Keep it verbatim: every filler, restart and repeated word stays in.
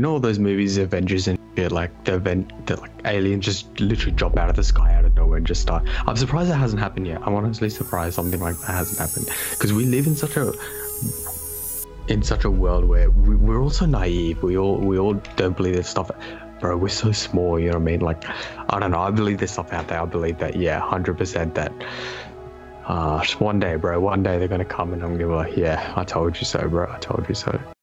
you know all those movies, Avengers and shit, like the event that like aliens just literally drop out of the sky out of nowhere and just start. I'm surprised that hasn't happened yet. I'm honestly surprised something like that hasn't happened, because we live in such a in such a world where we, we're all so naive. We all we all don't believe this stuff. Bro, we're so small, you know what I mean? Like, I don't know. I believe there's stuff out there. I believe that, yeah, one hundred percent that. Uh, just one day, bro, one day they're going to come and I'm going to be like, yeah, I told you so, bro. I told you so.